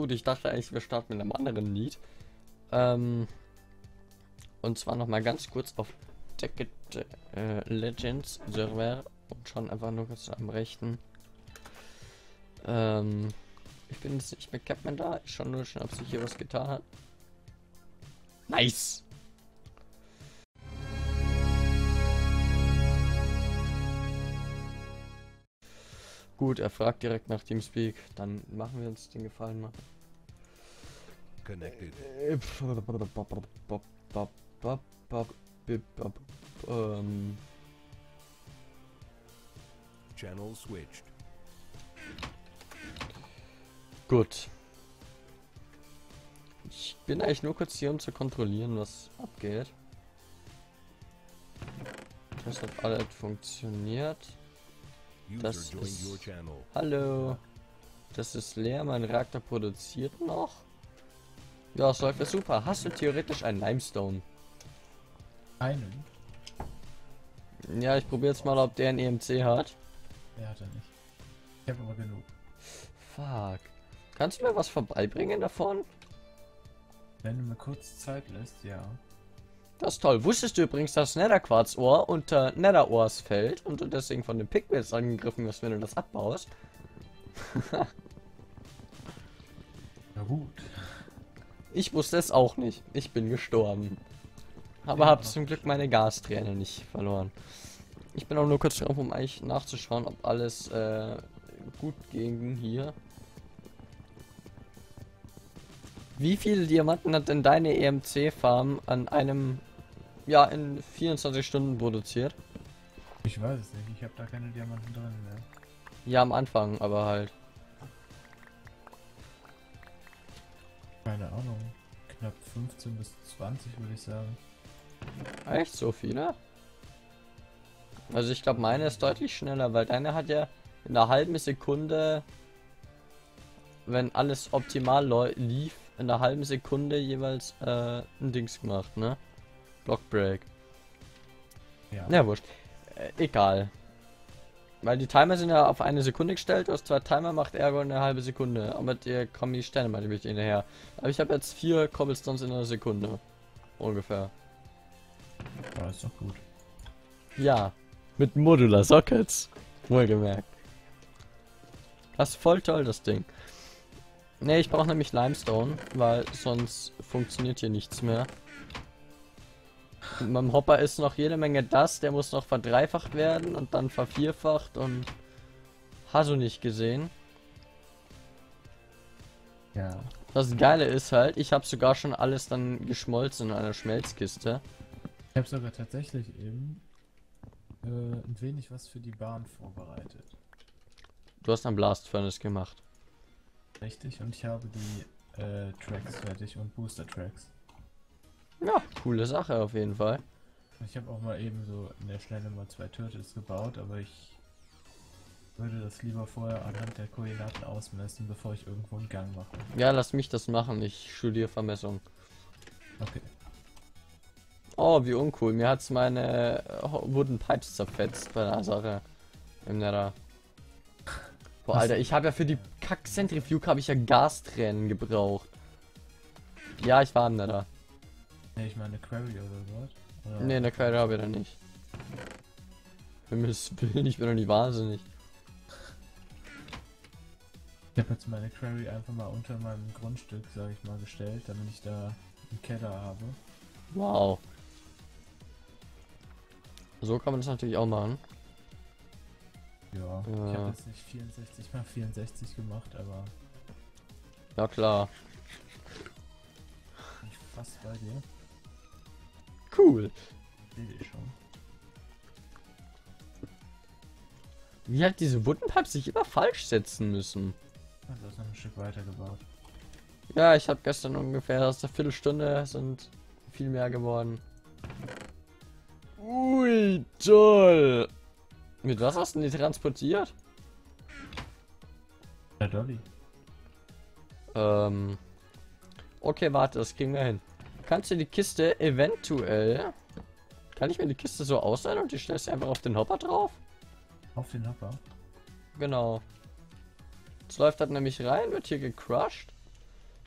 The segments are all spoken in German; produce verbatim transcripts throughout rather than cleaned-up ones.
gut, ich dachte eigentlich, wir starten mit einem anderen Lied. Ähm, und zwar nochmal ganz kurz auf Deckit äh, Legends Server und schon einfach nur kurz am rechten. Ähm, ich bin jetzt nicht mit Pickmin da. Ich schaue nur schon, ob sich hier was getan hat. Nice! Gut, er fragt direkt nach TeamSpeak. Dann machen wir uns den Gefallen mal. Connected. Ähm. Channel switched. Gut. Ich bin eigentlich nur kurz hier, um zu kontrollieren, was abgeht. Das hat alles funktioniert. Das ist, hallo, das ist leer, mein Reaktor produziert noch. Ja, das läuft ja super. Hast du theoretisch einen Limestone? Einen? Ja, ich probiere jetzt mal, ob der ein E M C hat. Der hat er nicht. Ich habe aber genug. Fuck. Kannst du mir was vorbeibringen davon? Wenn du mir kurz Zeit lässt, ja. Das ist toll. Wusstest du übrigens, dass Netherquarzohr unter Netherohrs fällt und du deswegen von den Pickmins angegriffen wirst, wenn du das abbaust? Na gut. Ich wusste es auch nicht. Ich bin gestorben. Aber ja, habe zum Glück meine Gasträne nicht verloren. Ich bin auch nur kurz drauf, um eigentlich nachzuschauen, ob alles äh, gut ging hier. Wie viele Diamanten hat denn deine E M C-Farm an einem... ja, in vierundzwanzig Stunden produziert? Ich weiß es nicht, ich habe da keine Diamanten drin, ne? Ja, am Anfang, aber halt. Keine Ahnung. Knapp fünfzehn bis zwanzig, würde ich sagen. Echt so viele? Also ich glaube, meine ist deutlich schneller, weil deine hat ja in einer halben Sekunde, wenn alles optimal lief, in einer halben Sekunde jeweils äh, ein Dings gemacht, ne? Blockbreak. Ja. Na, wurscht. Äh, egal. Weil die Timer sind ja auf eine Sekunde gestellt, du hast zwei Timer, macht Ergo eine halbe Sekunde. Aber dir kommen die Sterne mal nicht hinterher. Aber ich habe jetzt vier Cobblestones in einer Sekunde. Ungefähr. Ja, ist doch gut. Ja. Mit Modular Sockets. Wohlgemerkt. Das ist voll toll, das Ding. Ne, ich brauche nämlich Limestone, weil sonst funktioniert hier nichts mehr. Und beim Hopper ist noch jede Menge das, der muss noch verdreifacht werden und dann vervierfacht und... Hast du nicht gesehen? Ja. Das Geile ist halt, ich habe sogar schon alles dann geschmolzen in einer Schmelzkiste. Ich habe sogar tatsächlich eben äh, ein wenig was für die Bahn vorbereitet. Du hast einen Blast Furnace gemacht. Richtig, und ich habe die äh, Tracks fertig und Booster Tracks. Ja, coole Sache auf jeden Fall. Ich habe auch mal eben so in der Schnelle mal zwei Turtles gebaut, aber ich würde das lieber vorher anhand der Koordinaten ausmessen, bevor ich irgendwo einen Gang mache. Ja, lass mich das machen, ich studiere Vermessung. Okay. Oh, wie uncool, mir hat's meine Wooden Pipes zerfetzt bei der Sache im Nether. Boah, Alter, ich habe ja für die Kack-Centrifuge habe ich ja Gastränen gebraucht. Ja, ich war am Nether. Ne, ich meine Query oder was? Ne, eine Query habe ich da nicht. Für mich bin ich bin doch nicht wahnsinnig. Ich habe jetzt meine Query einfach mal unter meinem Grundstück, sage ich mal, gestellt, damit ich da einen Keller habe. Wow. So kann man das natürlich auch machen. Ja, ja, ich habe jetzt nicht vierundsechzig mal vierundsechzig gemacht, aber... Ja klar. Ich fast bei dir. Cool. Sehe ich schon. Wie hat diese Woodenpipes sich immer falsch setzen müssen? Also ist noch ein Stück weiter gebaut. Ja, ich habe gestern ungefähr aus der Viertelstunde sind viel mehr geworden. Ui, toll. Mit was hast du denn die transportiert? Der Dolly. Ähm. Okay, warte, das kriegen wir hin. Kannst du die Kiste eventuell... Kann ich mir die Kiste so ausleihen und die stellst du einfach auf den Hopper drauf? Auf den Hopper? Genau. Jetzt läuft das nämlich rein, wird hier gecrushed.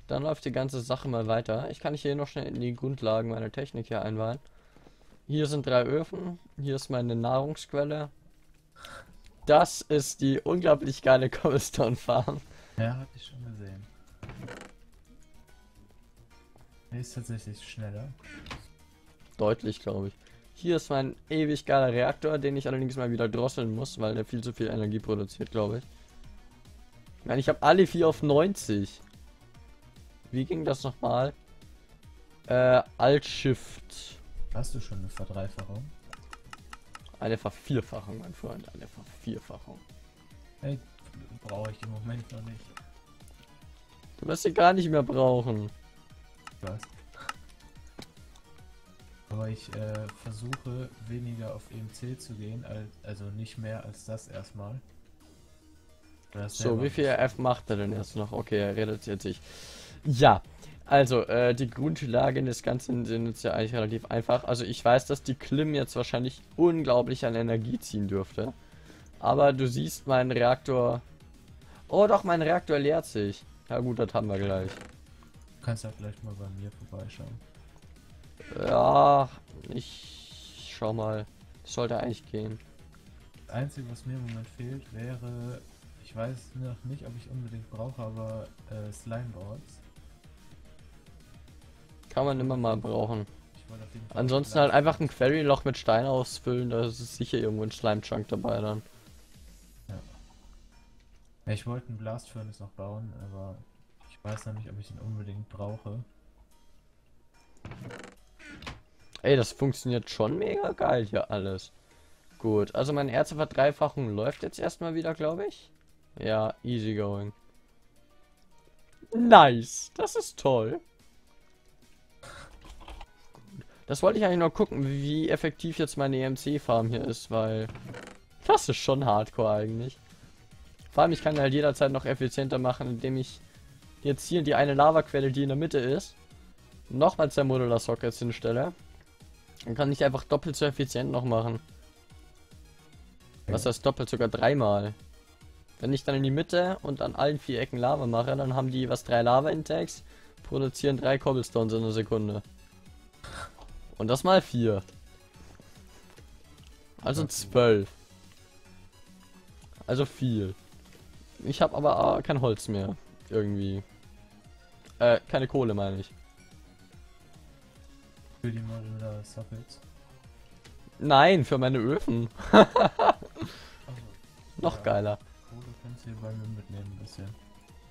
Dann läuft die ganze Sache mal weiter. Ich kann hier noch schnell in die Grundlagen meiner Technik hier einweihen. Hier sind drei Öfen. Hier ist meine Nahrungsquelle. Das ist die unglaublich geile Cobblestone Farm. Ja, hab ich schon gesehen. Die ist tatsächlich schneller. Deutlich, glaube ich. Hier ist mein ewig geiler Reaktor, den ich allerdings mal wieder drosseln muss, weil der viel zu viel Energie produziert, glaube ich. Ich meine, ich habe alle vier auf neunzig. Wie ging das nochmal? Äh, Alt-Shift. Hast du schon eine Verdreifachung? Eine Vervierfachung, mein Freund, eine Vervierfachung. Hey, brauche ich im Moment noch nicht. Du wirst sie gar nicht mehr brauchen. Was? Aber ich äh, versuche weniger auf E M C zu gehen, als, also nicht mehr als das erstmal. Das so, wie viel F macht er denn erst noch? Okay, er reduziert sich. Ja, also äh, die Grundlagen des Ganzen sind jetzt ja eigentlich relativ einfach. Also ich weiß, dass die Klim jetzt wahrscheinlich unglaublich an Energie ziehen dürfte. Aber du siehst meinen Reaktor... Oh doch, mein Reaktor leert sich. Ja gut, das haben wir gleich. Du kannst ja vielleicht mal bei mir vorbeischauen. Ja, ich schau mal. Das sollte eigentlich gehen. Das Einzige, was mir im Moment fehlt, wäre... Ich weiß noch nicht, ob ich unbedingt brauche, aber äh, Slime-Boards. Kann man immer mal brauchen. Ansonsten halt einfach ein Query-Loch mit Stein ausfüllen, da ist sicher irgendwo ein Slime-Chunk dabei dann. Ja. Ich wollte einen Blast Furnace noch bauen, aber ich weiß noch nicht, ob ich ihn unbedingt brauche. Ey, das funktioniert schon mega geil hier alles. Gut, also meine Erzeververdreifachung läuft jetzt erstmal wieder, glaube ich. Ja, easy going. Nice, das ist toll. Das wollte ich eigentlich noch gucken, wie effektiv jetzt meine E M C-Farm hier ist, weil das ist schon hardcore eigentlich. Vor allem, ich kann halt jederzeit noch effizienter machen, indem ich jetzt hier die eine Lavaquelle, die in der Mitte ist, nochmal zwei Modular Sockets hinstelle. Dann kann ich einfach doppelt so effizient noch machen. Was heißt doppelt? Sogar dreimal. Wenn ich dann in die Mitte und an allen vier Ecken Lava mache, dann haben die jeweils drei Lava-Intakes, produzieren drei Cobblestones in einer Sekunde. Und das mal vier. Also zwölf. Also viel. Ich habe aber kein Holz mehr. Irgendwie. Äh, keine Kohle, meine ich. Für die Modular Sockets? Nein, für meine Öfen. Also, noch ja, geiler. Kohle kannst du hier bei mir mitnehmen ein bisschen.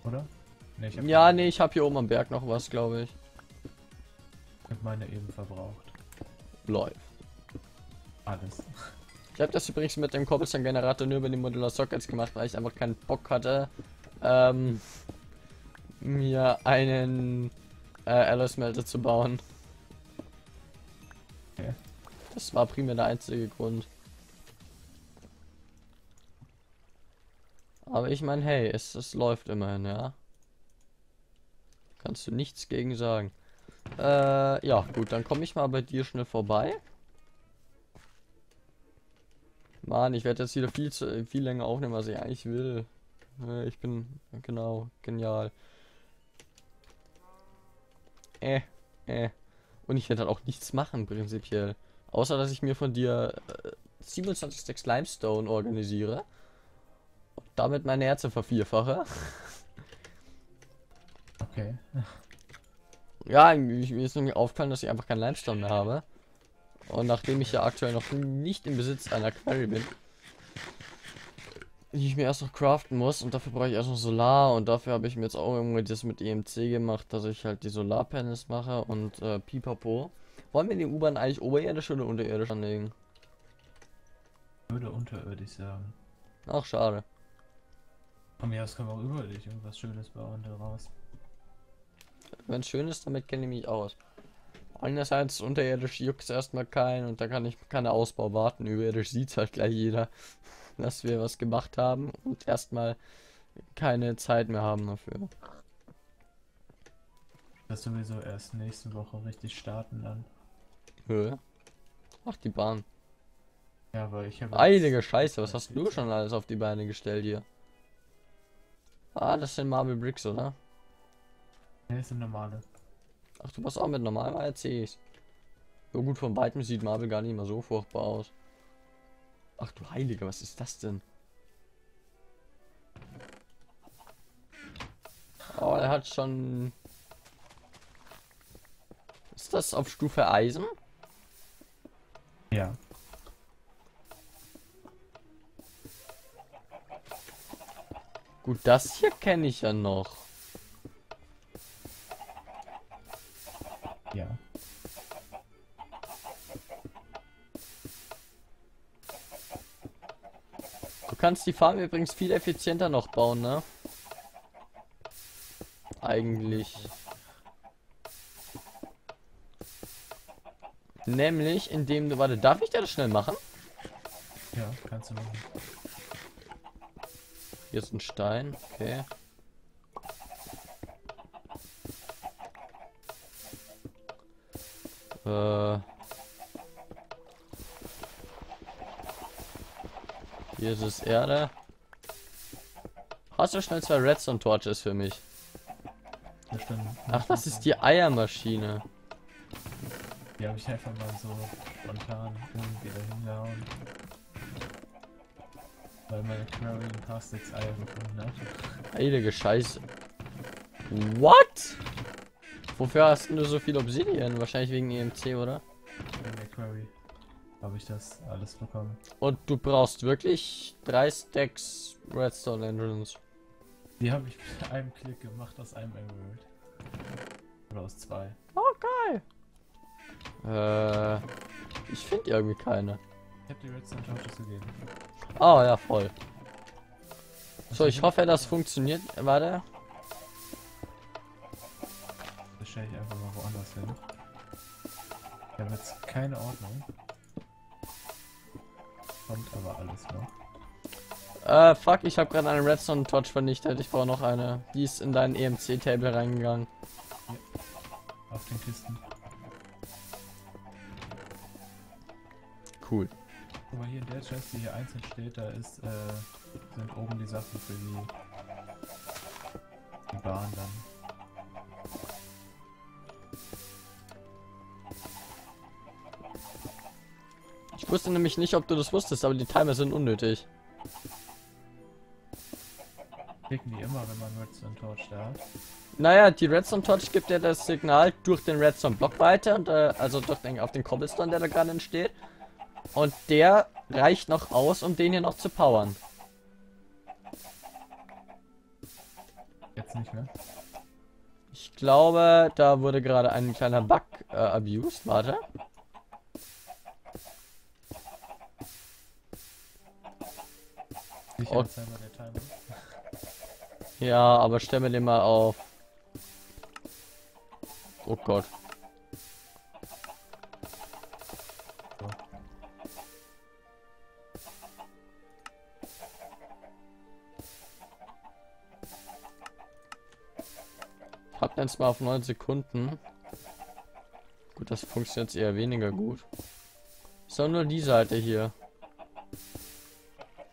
Oder? Nee, ich hab ja, nee, ich habe hier oben am Berg noch was, glaube ich. Und meine eben verbraucht. Läuft. Alles. Ich habe das übrigens mit dem Cobblestone-Generator nur über die Modular Sockets gemacht, weil ich einfach keinen Bock hatte, ähm, mir einen äh, Alloy-Smelter zu bauen. Okay. Das war primär der einzige Grund. Aber ich meine, hey, es, es läuft immerhin, ja. Kannst du nichts gegen sagen. Äh, ja, gut, dann komme ich mal bei dir schnell vorbei. Mann, ich werde jetzt wieder viel zu, viel länger aufnehmen, als ich eigentlich will. Ich bin, genau, genial. Äh, äh. Und ich werde dann auch nichts machen, prinzipiell. Außer, dass ich mir von dir äh, siebenundzwanzig Stacks Limestone organisiere. Und damit meine Herzen vervierfache. Okay. Ja, mir ist mir aufgefallen, dass ich einfach keinen Limestone mehr habe. Und nachdem ich ja aktuell noch nicht im Besitz einer Quarry bin, die ich mir erst noch craften muss, und dafür brauche ich erst noch Solar, und dafür habe ich mir jetzt auch irgendwie das mit E M C gemacht, dass ich halt die Solarpanels mache und äh, pipapo. Wollen wir die U-Bahn eigentlich oberirdisch oder unterirdisch anlegen? Würde unterirdisch sagen. Ach, schade. Von mir aus können wir auch überirdisch irgendwas Schönes bauen daraus. Wenn es schön ist, damit kenne ich mich aus. Einerseits unterirdisch juckt es erstmal keinen und da kann ich keine Ausbau warten. Überirdisch sieht es halt gleich jeder, dass wir was gemacht haben und erstmal keine Zeit mehr haben dafür. Das sowieso erst nächste Woche richtig starten dann. Höhe? Ach, die Bahn. Ja, aber ich habe. Heilige Scheiße, was hast du schon alles auf die Beine gestellt hier? Ah, das sind Marble Bricks, oder? Ne, ist eine normale. Ach, du machst auch mit normalem A R Cs. So gut, von weitem sieht Marvel gar nicht mal so furchtbar aus. Ach du Heilige, was ist das denn? Oh, er hat schon... Ist das auf Stufe Eisen? Ja. Gut, das hier kenne ich ja noch. Ja. Du kannst die Farm übrigens viel effizienter noch bauen, ne? Eigentlich. Nämlich, indem du... Warte, darf ich das schnell machen? Ja, kannst du machen. Hier ist ein Stein, okay. Äh. Hier ist es Erde. Hast du schnell zwei Redstone-Torches für mich? Ach, das ist die Eiermaschine. Die habe ich einfach mal so spontan irgendwie dahingehauen. Weil meine Quarry ein paar sechs Eier gefunden hat. Heilige Scheiße. What? Wofür hast du so viel Obsidian? Wahrscheinlich wegen E M C, oder? Wegen der Quarry. Habe ich das alles bekommen. Und du brauchst wirklich drei Stacks Redstone Engines. Die habe ich mit einem Klick gemacht aus einem Emerald. Oder aus zwei. Oh, geil! Äh, ich finde irgendwie keine. Ich habe die Redstone Torches gegeben. Oh, ja, voll. So, ich hoffe, das funktioniert. Warte. Das stelle ich einfach mal woanders hin. Ich habe jetzt keine Ordnung. Kommt aber alles noch. Äh, uh, fuck, ich habe gerade eine Redstone-Torch vernichtet. Ich brauche noch eine. Die ist in deinen E M C-Table reingegangen. Ja. Auf den Kisten. Cool. Guck mal, hier in der Chest, die hier einzeln steht, da ist, äh, sind oben die Sachen für die, die Bahn dann. Ich wusste nämlich nicht, ob du das wusstest, aber die Timer sind unnötig. Klicken die immer, wenn man Redstone Torch da hat? Naja, die Redstone Torch gibt ja das Signal durch den Redstone Block weiter, und, äh, also durch den, auf den Cobblestone, der da gerade entsteht. Und der reicht noch aus, um den hier noch zu powern. Jetzt nicht mehr. Ich glaube, da wurde gerade ein kleiner Bug äh, abused. Warte. Ich oh. Ja, aber stell mir den mal auf. Oh Gott. So. Ich hab jetzt mal auf neun Sekunden. Gut, das funktioniert jetzt eher weniger gut. So, nur die Seite hier.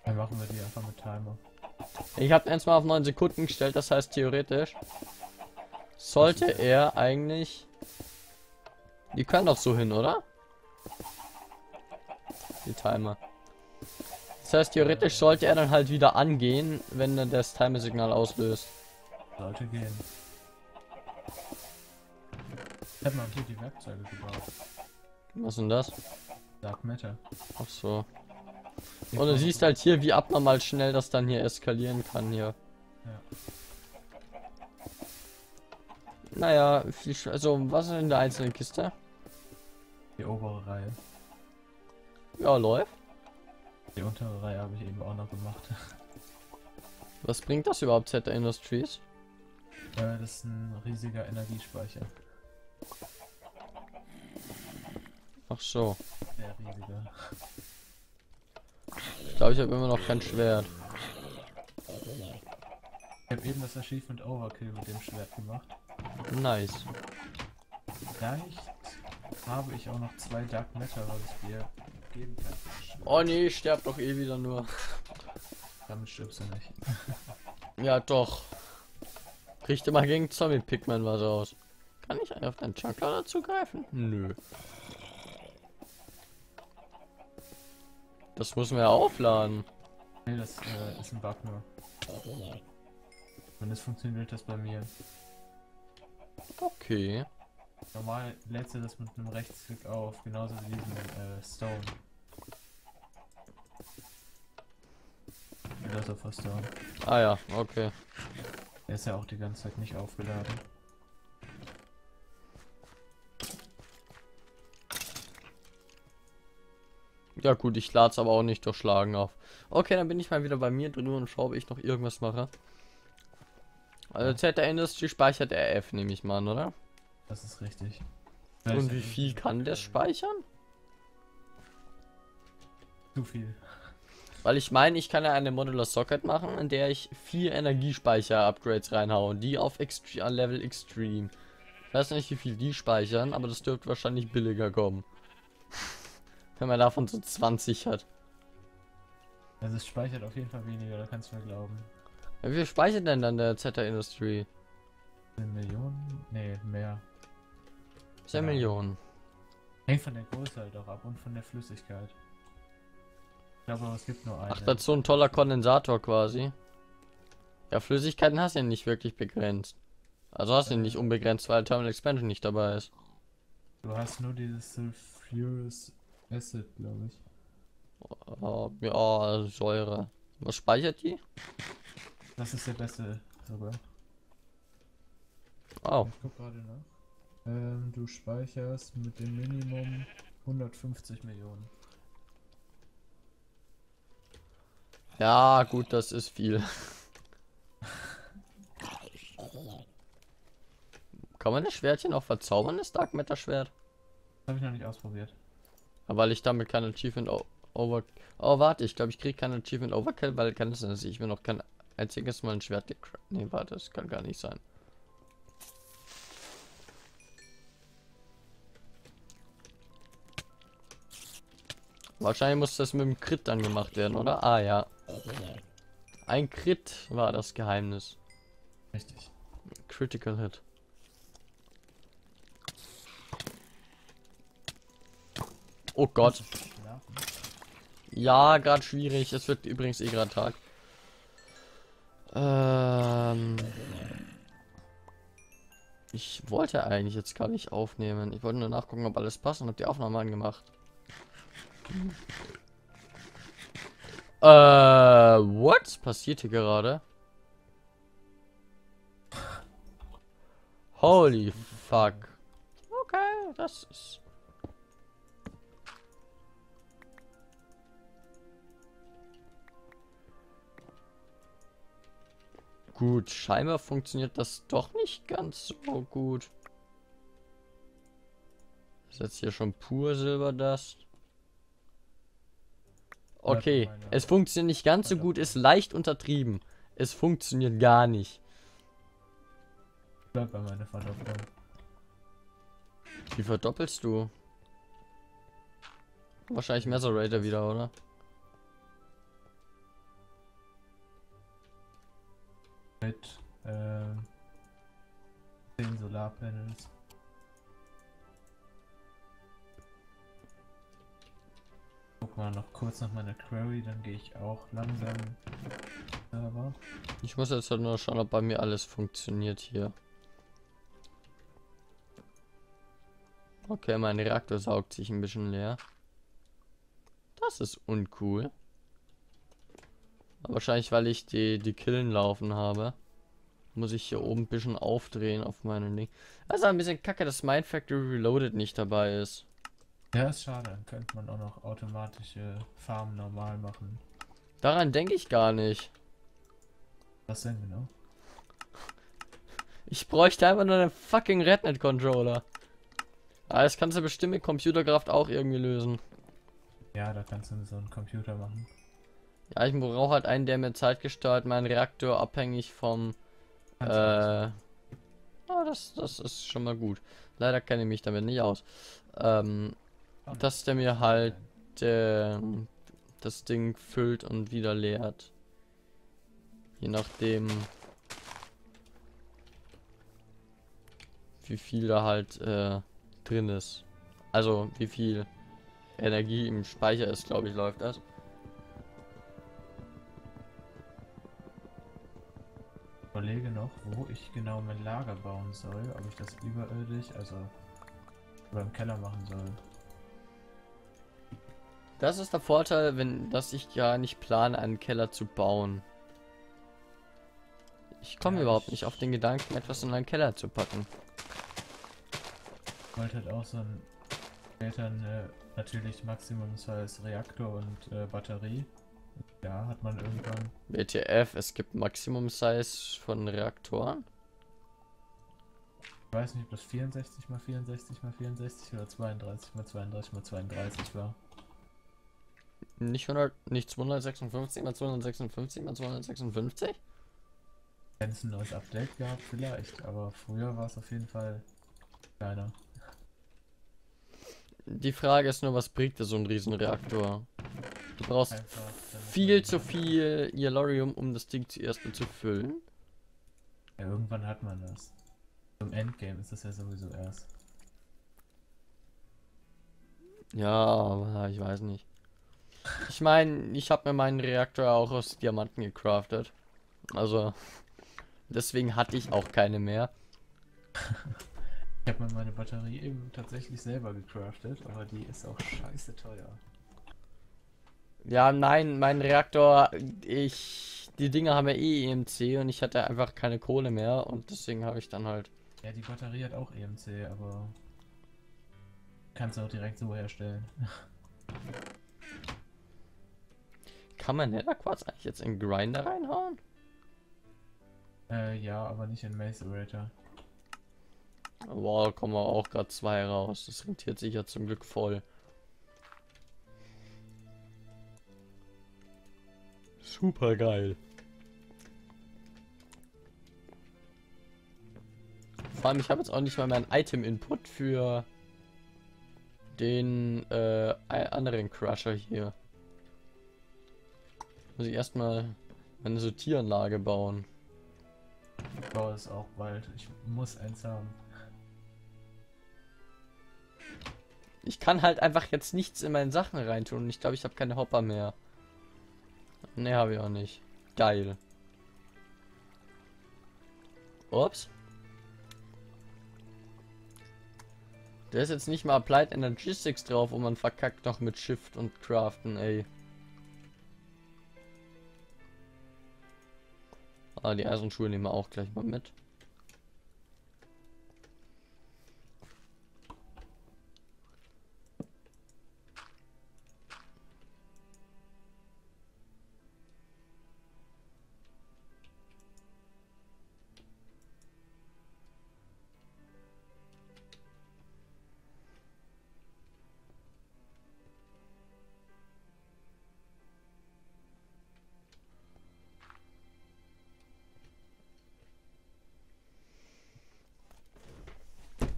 Dann machen wir die einfach mit Timer. Ich habe erstmal auf neun Sekunden gestellt, das heißt theoretisch sollte er eigentlich... Die können doch so hin, oder? Die Timer. Das heißt theoretisch sollte er dann halt wieder angehen, wenn dann das Timer-Signal auslöst. Sollte gehen. Ich hab mal hier die Werkzeuge gebaut. Was denn das? Dark Matter. Ach so. Und du siehst halt hier, wie abnormal schnell das dann hier eskalieren kann hier. Ja. Naja, viel Sch also was ist in der einzelnen Kiste? Die obere Reihe. Ja, läuft. Die untere Reihe habe ich eben auch noch gemacht. Was bringt das überhaupt, Z Industries? Ja, das ist ein riesiger Energiespeicher. Ach so. Sehr riesiger. Ich glaube, ich habe immer noch kein Schwert. Ich habe eben das Achievement Overkill mit dem Schwert gemacht. Nice. Vielleicht habe ich auch noch zwei Dark Matter, was ich dir geben kann. Oh nee, ich sterb doch eh wieder nur. Damit stirbst du nicht. Ja doch. Kriegt immer gegen Zombie-Pickmin was raus. Kann ich auf deinen Chunklader zugreifen? Nö. Das müssen wir aufladen. Nee, das äh, ist ein Bug nur. Wenn das funktioniert, das bei mir. Okay. Normal lädst du das mit einem Rechtsklick auf, genauso wie diesen äh, Stone. Also fast da. Ah ja, okay. Der ist ja auch die ganze Zeit nicht aufgeladen. Ja gut, ich lade es aber auch nicht durch Schlagen auf. Okay, dann bin ich mal wieder bei mir drüben und schaue, ob ich noch irgendwas mache. Also Z-Industry speichert R F, nehme ich mal an, oder? Das ist richtig. Und wie viel kann der speichern? Zu viel. Weil ich meine, ich kann ja eine Modular Socket machen, in der ich vier Energiespeicher-Upgrades reinhaue. Die auf Extre Level Extreme. Ich weiß nicht, wie viel die speichern, aber das dürfte wahrscheinlich billiger kommen. Wenn man davon so zwanzig hat. Also es speichert auf jeden Fall weniger, da kannst du mir glauben. Ja, wie viel speichert denn dann der Z-Industry? Millionen? Ne, mehr. zehn genau. Millionen. Hängt von der Größe halt auch ab und von der Flüssigkeit. Ich glaube, es gibt nur eine. Ach, das ist so ein toller Kondensator quasi. Ja, Flüssigkeiten hast du ja nicht wirklich begrenzt. Also hast du ähm, nicht unbegrenzt, weil Terminal Expansion nicht dabei ist. Du hast nur dieses Sulfurous Acid, glaube ich. Oh, ja, Säure. Was speichert die? Das ist der beste sogar. Oh. Ich guck gerade nach. Ähm, du speicherst mit dem Minimum hundertfünfzig Millionen. Ja, gut, das ist viel. Kann man das Schwertchen auch verzaubern, das Dark Matter Schwert? Habe ich noch nicht ausprobiert. Aber weil ich damit kein Achievement Over... Oh, warte, ich glaube, ich kriege kein Achievement Overkill, weil kann das nicht. Ich bin noch kein einziges Mal ein Schwert gecraftet. Ne, warte, das kann gar nicht sein. Wahrscheinlich muss das mit dem Crit dann gemacht werden, oder? Ah ja. Ein Crit war das Geheimnis. Richtig. Critical Hit. Oh Gott. Ja, gerade schwierig. Es wird übrigens eh gerade Tag. Ähm ich wollte eigentlich jetzt gar nicht aufnehmen. Ich wollte nur nachgucken, ob alles passt und ob die Aufnahme angemacht. Äh, was passiert hier gerade? Holy fuck. Okay, das ist... Gut, scheinbar funktioniert das doch nicht ganz so gut. Ist jetzt hier schon pur Silberdust. Okay, es funktioniert nicht ganz so gut, ist leicht untertrieben. Es funktioniert gar nicht. Bleib bei meiner Verdopplung. Wie verdoppelst du? Wahrscheinlich Messerrater wieder, oder? Mit ähm, zehn Solarpanels. Guck mal noch kurz nach meiner Query, dann gehe ich auch langsam. Aber ich muss jetzt halt nur schauen, ob bei mir alles funktioniert hier. Okay, mein Reaktor saugt sich ein bisschen leer. Das ist uncool. Aber wahrscheinlich, weil ich die, die Killen laufen habe, muss ich hier oben ein bisschen aufdrehen auf meinen Ding. Also ein bisschen kacke, dass mein Factory Reloaded nicht dabei ist. Ja, ist schade, dann könnte man auch noch automatische Farmen normal machen. Daran denke ich gar nicht. Was denn genau? Ich bräuchte einfach nur einen fucking Rednet-Controller. Aber das kannst du bestimmt mit Computerkraft auch irgendwie lösen. Ja, da kannst du so einen Computer machen. Ja, ich brauche halt einen, der mir Zeit gestaltet, meinen Reaktor abhängig vom... Äh, oh, das, das ist schon mal gut. Leider kenne ich mich damit nicht aus. Ähm, dass der mir halt äh, das Ding füllt und wieder leert. Je nachdem, wie viel da halt äh, drin ist. Also wie viel Energie im Speicher ist, glaube ich, läuft das. Ich überlege noch, wo ich genau mein Lager bauen soll, ob ich das überirdisch, also über im Keller machen soll. Das ist der Vorteil, wenn dass ich ja nicht plane, einen Keller zu bauen. Ich komme ja, überhaupt ich nicht auf den Gedanken, etwas in einen Keller zu packen. Ich wollte halt auch so ein Eltern äh, natürlich Maximum Size Reaktor und äh, Batterie. Ja, hat man irgendwann. W T F, es gibt Maximum Size von Reaktoren. Ich weiß nicht, ob das vierundsechzig mal vierundsechzig mal vierundsechzig oder zweiunddreißig mal zweiunddreißig mal zweiunddreißig war. Nicht hundert, nicht zweihundertsechsundfünfzig mal zweihundertsechsundfünfzig mal zweihundertsechsundfünfzig? Wenn es ein neues Update gehabt, vielleicht, aber früher war es auf jeden Fall kleiner. Die Frage ist nur, was bringt dir so ein Riesenreaktor? Du brauchst einfach viel zu viel Yellorium, um das Ding zuerst mal zu füllen. Ja, irgendwann hat man das. Im Endgame ist das ja sowieso erst. Ja, aber ich weiß nicht. Ich meine, ich habe mir meinen Reaktor auch aus Diamanten gecraftet. Also, deswegen hatte ich auch keine mehr. Ich habe mir meine Batterie eben tatsächlich selber gecraftet, aber die ist auch scheiße teuer. Ja, nein, mein Reaktor, ich... Die Dinger haben ja eh E M C und ich hatte einfach keine Kohle mehr und deswegen habe ich dann halt... Ja, die Batterie hat auch E M C, aber... Kannst du auch direkt so herstellen. Kann man Netherquarz eigentlich jetzt in Grinder reinhauen? Äh, ja, aber nicht in Macerator. Wow, da kommen wir auch gerade zwei raus. Das rentiert sich ja zum Glück voll. Super geil. Vor allem, ich habe jetzt auch nicht mal meinen Item-Input für den äh, anderen Crusher hier. Muss ich erstmal meine Sortieranlage bauen. Ich baue es auch bald. Ich muss eins haben. Ich kann halt einfach jetzt nichts in meine Sachen reintun und ich glaube, ich habe keine Hopper mehr. Ne, habe ich auch nicht. Geil. Ups. Der ist jetzt nicht mal Applied Energistics drauf und man verkackt noch mit Shift und Craften, ey. Ah, die Eisenschuhe nehmen wir auch gleich mal mit.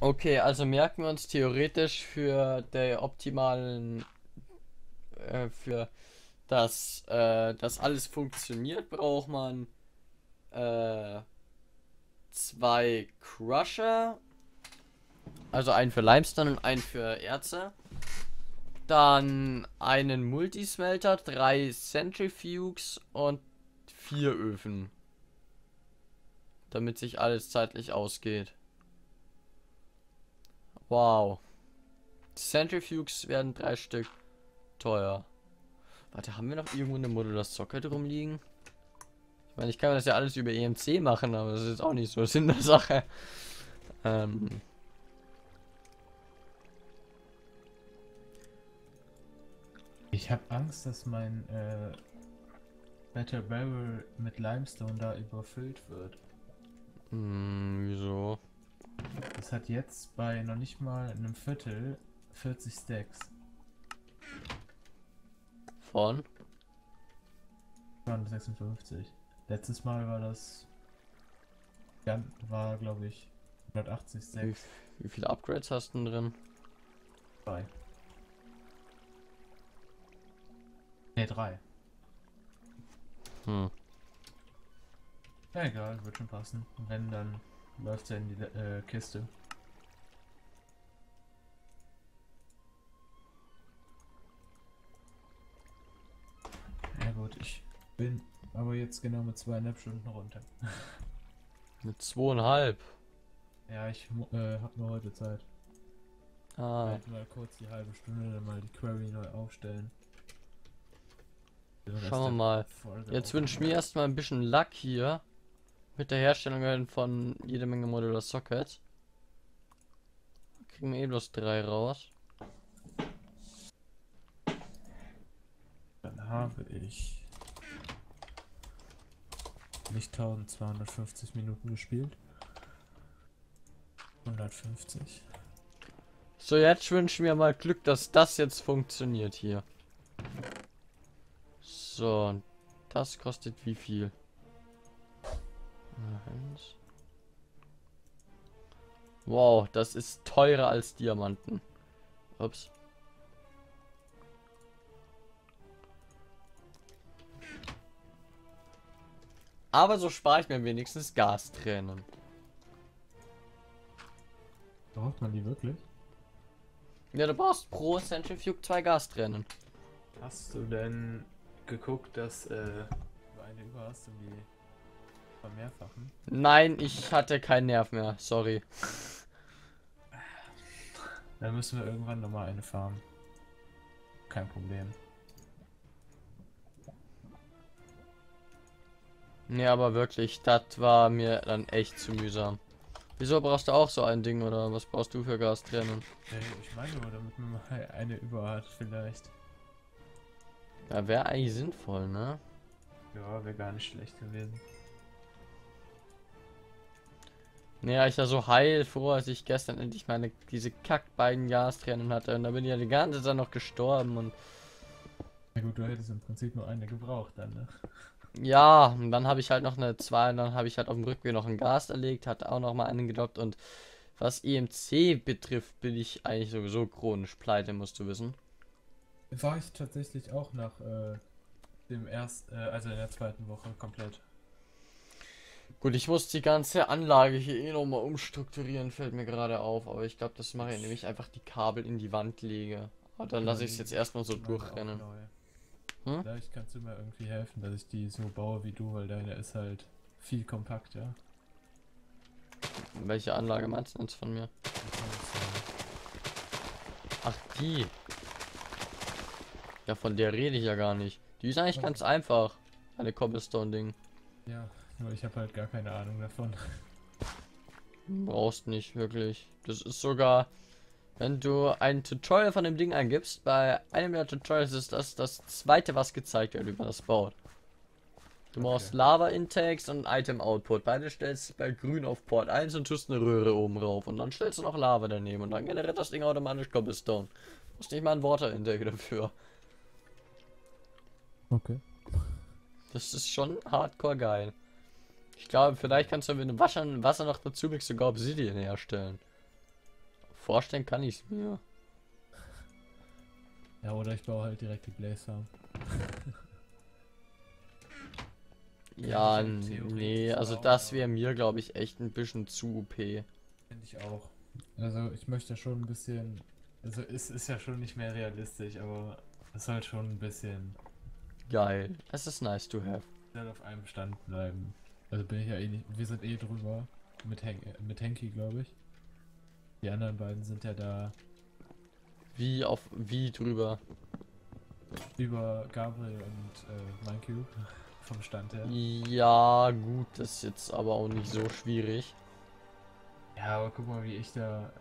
Okay, also merken wir uns theoretisch für der optimalen, äh, für das, äh, dass alles funktioniert, braucht man äh, zwei Crusher, also einen für Limestone und einen für Erze, dann einen Multismelter, drei Centrifuges und vier Öfen, damit sich alles zeitlich ausgeht. Wow. Centrifuges werden drei Stück teuer. Warte, haben wir noch irgendwo eine Modular Socket rumliegen? Ich meine, ich kann das ja alles über E M C machen, aber das ist jetzt auch nicht so Sinn der Sache. Ähm. Ich habe Angst, dass mein äh, Metal Barrel mit Limestone da überfüllt wird. Hm, wieso? Das hat jetzt bei noch nicht mal einem Viertel vierzig Stacks. Von? Von sechsundfünfzig. Letztes Mal war das... War, glaube ich, hundertachtzig Stacks. Wie, wie viele Upgrades hast du denn drin? Drei. Ne, drei. Hm. Ja, egal, wird schon passen. Wenn, dann... Läuft ja in die äh, Kiste. Bin aber jetzt genau mit zweieinhalb Stunden runter. Mit zweieinhalb? Ja, ich äh, habe nur heute Zeit. Ah. Halt mal kurz die halbe Stunde, dann mal die Query neu aufstellen. Schauen wir mal. Jetzt wünsche ich mir erstmal ein bisschen Luck hier. Mit der Herstellung von jede Menge Modular Sockets. Kriegen wir eh bloß drei raus. Dann habe ich nicht zwölfhundertfünfzig Minuten gespielt. hundertfünfzig. So, jetzt wünschen wir mal Glück, dass das jetzt funktioniert hier. So, das kostet wie viel? Eins. Wow, das ist teurer als Diamanten. Ups. Aber so spare ich mir wenigstens Gastränen. Braucht man die wirklich? Ja, du brauchst pro Centrifuge zwei Gastränen. Hast du denn geguckt, dass äh, du eine über hast und die vermehrfachen? Nein, ich hatte keinen Nerv mehr, sorry. Dann müssen wir irgendwann nochmal eine farmen. Kein Problem. Nee, aber wirklich, das war mir dann echt zu mühsam. Wieso brauchst du auch so ein Ding oder was brauchst du für Gastränen? Hey, ich meine nur, damit man mal eine über hat vielleicht. Ja, wäre eigentlich sinnvoll, ne? Ja, wäre gar nicht schlecht gewesen. Naja, ich war so heilfroh, als ich gestern endlich meine diese kackbeiden Gastränen hatte und da bin ich ja die ganze Zeit noch gestorben und... Na gut, du hättest im Prinzip nur eine gebraucht dann, ne? Ja, und dann habe ich halt noch eine zwei und dann habe ich halt auf dem Rückweg noch ein Gas erlegt, hatte auch noch mal einen gedroppt und was E M C betrifft, bin ich eigentlich sowieso chronisch pleite, musst du wissen. War ich tatsächlich auch nach äh, dem ersten, äh, also in der zweiten Woche komplett. Gut, ich muss die ganze Anlage hier eh nochmal umstrukturieren, fällt mir gerade auf, aber ich glaube, das mache ich, nämlich einfach die Kabel in die Wand lege. Aber dann lasse ich es jetzt erstmal so durchrennen. Hm? Vielleicht kannst du mir irgendwie helfen, dass ich die so baue wie du, weil deine ist halt viel kompakter. Welche Anlage meinst du jetzt von mir? Ach, die. Ja, von der rede ich ja gar nicht. Die ist eigentlich okay. Ganz einfach. Eine Cobblestone-Ding. Ja, nur ich habe halt gar keine Ahnung davon. Brauchst nicht wirklich. Das ist sogar... Wenn du ein Tutorial von dem Ding eingibst, bei einem der Tutorials ist das das zweite, was gezeigt wird, wie man das baut. Du brauchst okay. Lava-Intakes und Item-Output. Beide stellst du bei grün auf Port eins und tust eine Röhre oben rauf. Und dann stellst du noch Lava daneben und dann generiert das Ding automatisch Cobblestone. Du musst nicht mal ein Water-Intake dafür. Okay. Das ist schon hardcore geil. Ich glaube, vielleicht kannst du mit dem Wasser noch dazu mix sogar Obsidian herstellen. Vorstellen kann ich es mir. Ja, oder ich baue halt direkt die Blaze-Farm. Ja, nee, also das wäre mir, glaube ich, echt ein bisschen zu O P. Finde ich auch. Also ich möchte schon ein bisschen... Also es ist ja schon nicht mehr realistisch, aber es soll schon ein bisschen... Geil. Es ist nice to have. Dann auf einem Stand bleiben. Also bin ich ja eh nicht... Wir sind eh drüber. Mit, Hen mit Henki, glaube ich. Die anderen beiden sind ja da. Wie auf wie drüber? Über Gabriel und äh, Minecube vom Stand her. Ja, gut, das ist jetzt aber auch nicht so schwierig. Ja, aber guck mal, wie ich da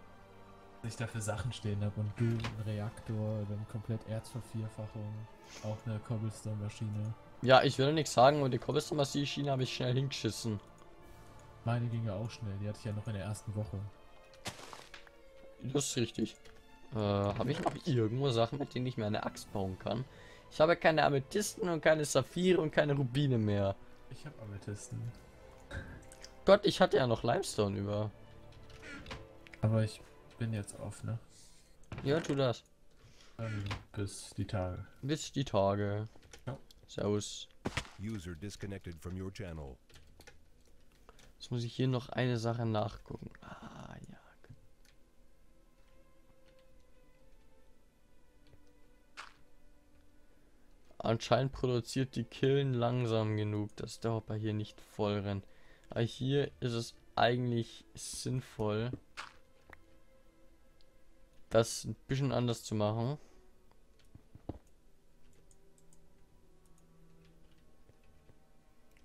ich da für Sachen stehen habe und du ein Reaktor, dann komplett Erzvervierfachung, auch eine Cobblestone-Maschine. Ja, ich würde nichts sagen, und die Cobblestone-Maschine habe ich schnell hingeschissen. Meine ging ja auch schnell, die hatte ich ja noch in der ersten Woche. Das ist richtig. Äh, habe ich noch irgendwo Sachen, mit denen ich mir eine Axt bauen kann? Ich habe keine Amethysten und keine Saphire und keine Rubine mehr. Ich habe Amethysten. Gott, ich hatte ja noch Limestone über. Aber ich bin jetzt auf, ne? Ja, tu das. Ähm, bis die Tage. Bis die Tage. Ja. Servus. User disconnected from your channel. Jetzt muss ich hier noch eine Sache nachgucken. Ah, ja. Anscheinend produziert die Killen langsam genug, dass der Hopper hier nicht voll rennt. Aber hier ist es eigentlich sinnvoll, das ein bisschen anders zu machen.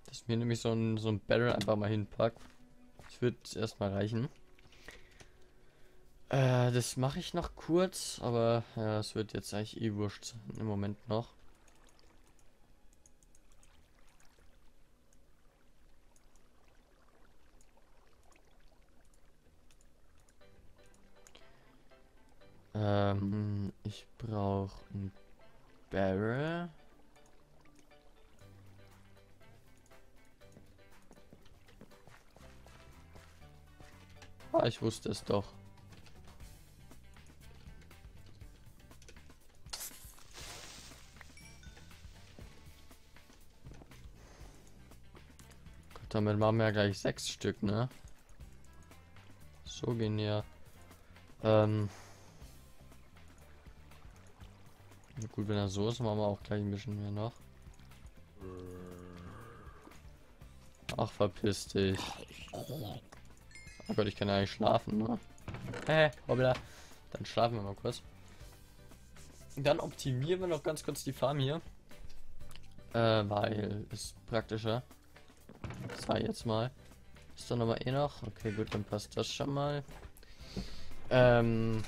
Dass ich mir nämlich so ein, so ein Barrel einfach mal hinpacke. Das wird erstmal reichen. Äh, das mache ich noch kurz, aber ja, es wird jetzt eigentlich eh wurscht im Moment noch. Ähm, ich brauche ein Barrel. Ah, ich wusste es doch. Gott, damit machen wir ja gleich sechs Stück, ne? So genial. Ähm... Gut, wenn er so ist, machen wir auch gleich ein bisschen mehr noch. Ach, verpiss dich. Oh Gott, ich kann ja eigentlich schlafen, ne? Hä, hoppla. Dann schlafen wir mal kurz. Dann optimieren wir noch ganz kurz die Farm hier. Äh, weil ist praktischer. Sei jetzt mal. Ist dann aber eh noch. Okay, gut, dann passt das schon mal. Ähm...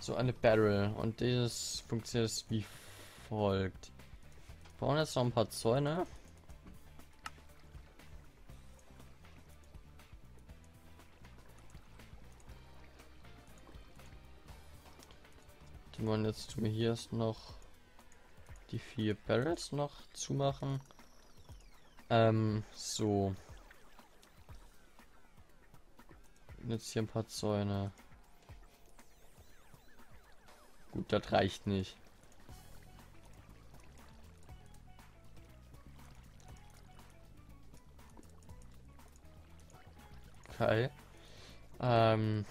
So eine Barrel und dieses funktioniert wie folgt. Wir brauchen jetzt noch ein paar Zäune. Und jetzt tun wir hier erst noch die vier Barrels noch zumachen. Ähm, so. Und jetzt hier ein paar Zäune. Gut, das reicht nicht. Okay. Ähm.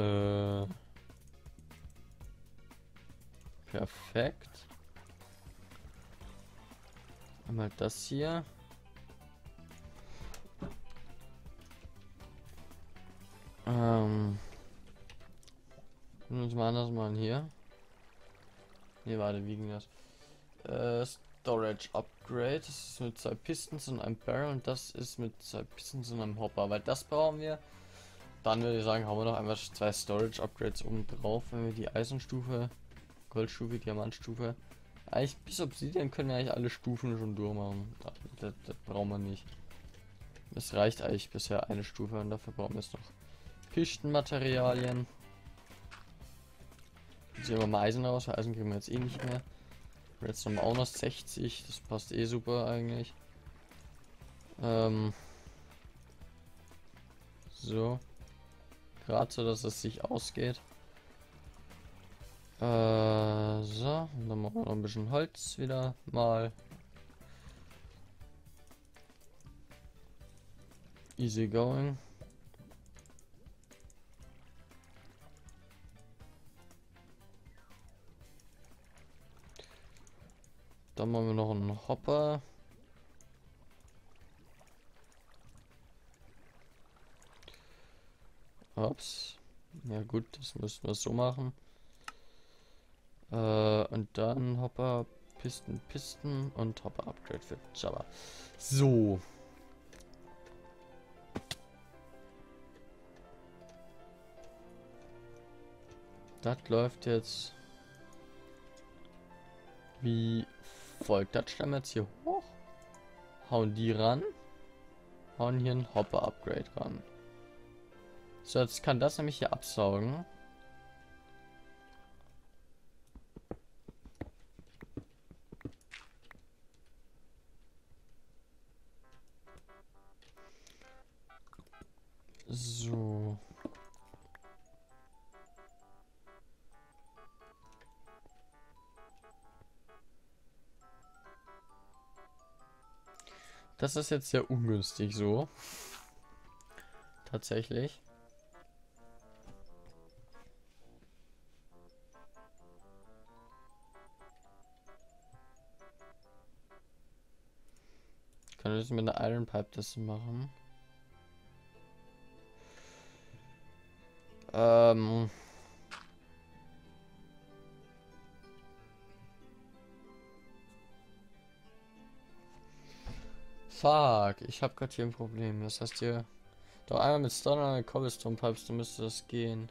Äh. Perfekt. Einmal das hier. Ähm. Uns mal anders machen hier. Ne, warte, wie ging das? Äh, Storage Upgrade. Das ist mit zwei Pistons und einem Barrel und das ist mit zwei Pistons und einem Hopper. Weil das brauchen wir. Dann würde ich sagen, haben wir noch einmal zwei Storage Upgrades oben drauf, wenn wir die Eisenstufe, Goldstufe, Diamantstufe. Eigentlich bis Obsidian können wir eigentlich alle Stufen schon durchmachen. Das, das, das brauchen wir nicht. Es reicht eigentlich bisher eine Stufe und dafür brauchen wir es noch. Pistenmaterialien. Jetzt nehmen wir mal Eisen raus, weil Eisen kriegen wir jetzt eh nicht mehr. Redstone auch noch sechzig, das passt eh super eigentlich. Ähm. So. Gerade so, dass es sich ausgeht. Äh, so, und dann machen wir noch ein bisschen Holz wieder mal. Easy going. Dann machen wir noch einen Hopper. Ups. Ja gut, das müssen wir so machen. Äh, und dann Hopper, Pisten, Pisten und Hopper Upgrade für Java. So. Das läuft jetzt wie folgt. Das stellen wir jetzt hier hoch, hauen die ran, hauen hier ein Hopper-Upgrade ran. So, jetzt kann das nämlich hier absaugen. So. Das ist jetzt sehr ungünstig so. Tatsächlich. Ich kann das mit einer Iron Pipe das machen. Ähm. Fuck, ich habe gerade hier ein Problem. Das heißt hier doch einmal mit Stone und Cobblestone Pipes, dann müsste das gehen.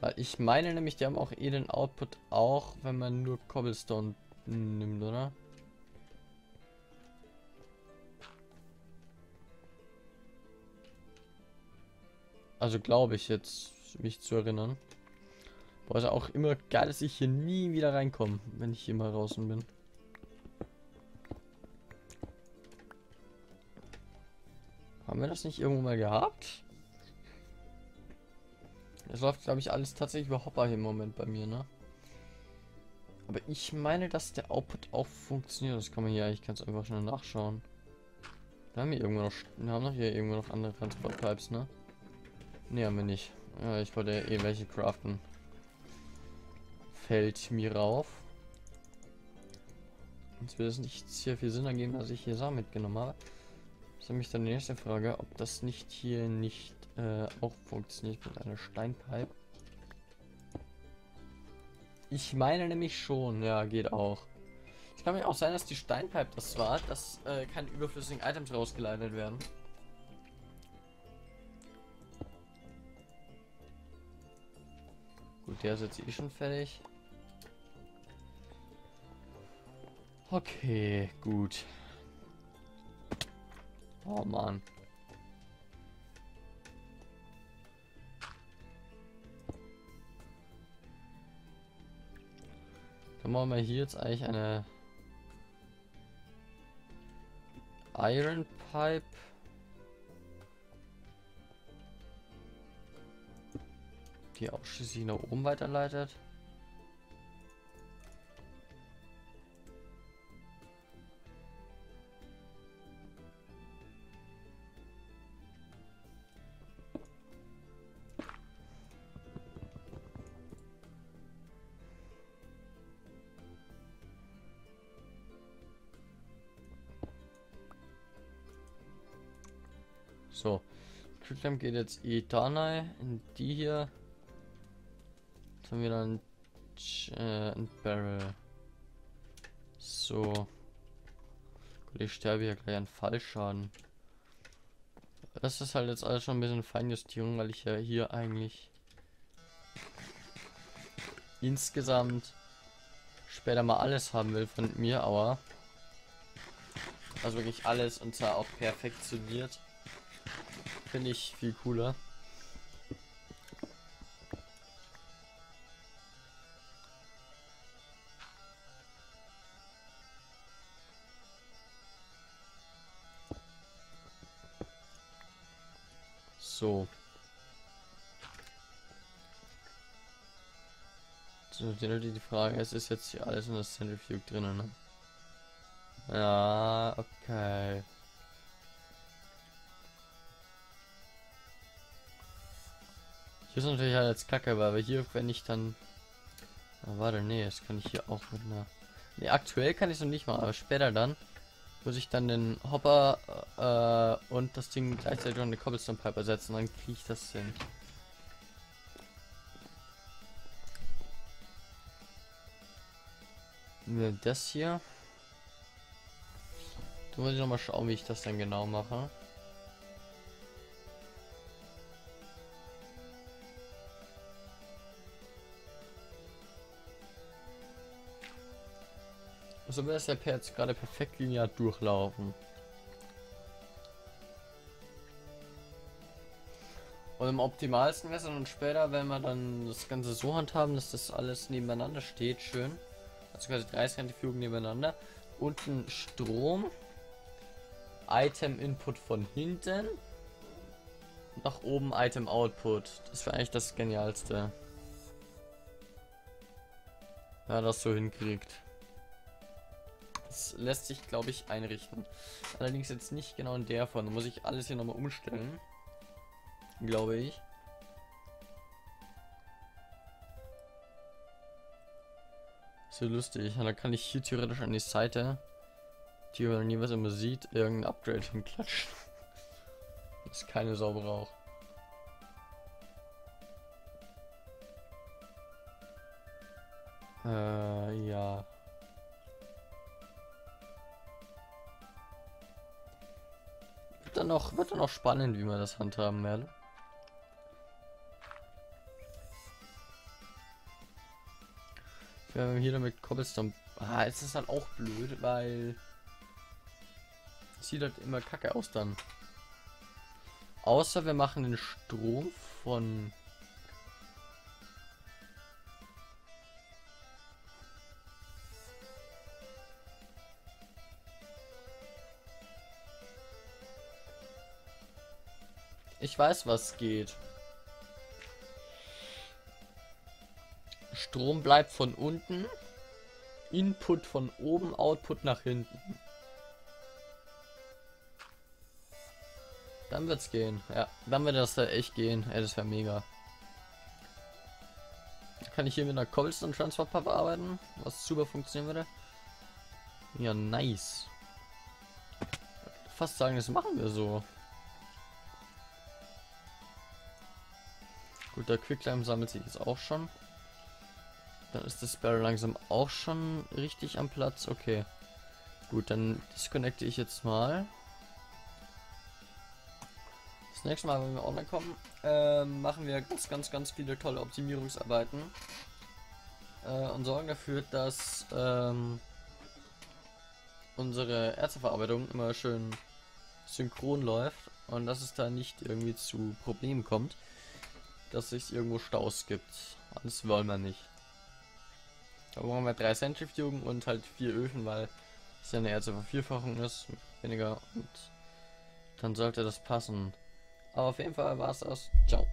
Weil ich meine nämlich, die haben auch eh den Output, auch wenn man nur Cobblestone nimmt, oder? Also glaube ich jetzt, mich zu erinnern. Boah, ist auch immer geil, dass ich hier nie wieder reinkomme, wenn ich hier mal draußen bin. Haben wir das nicht irgendwo mal gehabt? Das läuft, glaube ich, alles tatsächlich über Hopper hier im Moment bei mir, ne? Aber ich meine, dass der Output auch funktioniert. Das kann man hier eigentlich ganz einfach schnell nachschauen. Wir haben hier irgendwo noch, wir haben noch hier irgendwo noch andere Transportpipes, ne? Ne, haben wir nicht. Ja, ich wollte ja eh welche craften. Fällt mir rauf. Jetzt wird es nicht sehr viel Sinn ergeben, dass ich hier Samen mitgenommen habe. Das ist nämlich dann die nächste Frage, ob das nicht hier nicht äh, auch funktioniert mit einer Steinpipe. Ich meine nämlich schon, ja, geht auch. Es kann mir auch sein, dass die Steinpipe das war, dass äh, keine überflüssigen Items rausgeleitet werden. Gut, der ist jetzt eh schon fertig. Okay, gut. Oh Mann. Kann man mal hier jetzt eigentlich eine Iron Pipe? Die ausschließlich nach oben weiterleitet. So, Quicklem geht jetzt eh da rein, in die hier. Jetzt haben wir dann äh, ein Barrel. So. Gut, ich sterbe hier gleich an Fallschaden. Das ist halt jetzt alles schon ein bisschen Feinjustierung, weil ich ja hier eigentlich insgesamt später mal alles haben will von mir, aber also wirklich alles, und zwar auch perfektioniert. Finde ich viel cooler. So. So, die Frage ist, ist jetzt hier alles in das Centrifuge drinnen, ne? Ja, okay. Hier ist natürlich halt jetzt kacke, aber hier, wenn ich dann... Ah, warte, nee, das kann ich hier auch mit einer... Ne, aktuell kann ich es noch nicht mal, aber später dann. Muss ich dann den Hopper äh, und das Ding gleichzeitig an die Cobblestone Pipe ersetzen, dann kriege ich das hin. Ja, das hier. Da muss ich nochmal schauen, wie ich das dann genau mache. So wäre es ja jetzt gerade perfekt linear durchlaufen. Und im optimalsten wäre es dann später, wenn wir dann das Ganze so handhaben, dass das alles nebeneinander steht, schön. Also quasi dreißig Centrifugen nebeneinander. Unten Strom. Item Input von hinten. Nach oben Item Output. Das wäre eigentlich das Genialste. Ja, das so hinkriegt. Platz lässt sich, glaube ich, einrichten. Allerdings jetzt nicht genau in der Form. Da muss ich alles hier nochmal umstellen. Glaube ich. So lustig. Da kann ich hier theoretisch an die Seite, die man nie was immer sieht, irgendein Upgrade hinklatschen. Das keine Sau braucht. Äh, ja. Wird dann noch, wird dann noch spannend, wie man das handhaben werde. Wir haben hier damit Cobblestone. Ah, jetzt ist halt auch blöd, weil sieht halt immer kacke aus dann. Außer wir machen den Strom von ich weiß, was geht. Strom bleibt von unten, Input von oben, Output nach hinten. Dann wird's gehen. Ja, dann wird das äh, echt gehen. Ey, das wäre mega. Kann ich hier mit einer Cobblestone Transfer Pub arbeiten, was super funktionieren würde. Ja, nice. Fast sagen, das machen wir so. Gut, der Quicklime sammelt sich jetzt auch schon. Dann ist das Barrel langsam auch schon richtig am Platz. Okay. Gut, dann disconnecte ich jetzt mal. Das nächste Mal, wenn wir online kommen, äh, machen wir ganz, ganz, ganz viele tolle Optimierungsarbeiten. Äh, und sorgen dafür, dass ähm, unsere Erzeverarbeitung immer schön synchron läuft. Und dass es da nicht irgendwie zu Problemen kommt. Dass es irgendwo Staus gibt. Das wollen wir nicht. Da brauchen wir drei Centrifugen und halt vier Öfen, weil es ja eine Erzevervierfachung ist. Weniger. Und dann sollte das passen. Aber auf jeden Fall war es das. Ciao.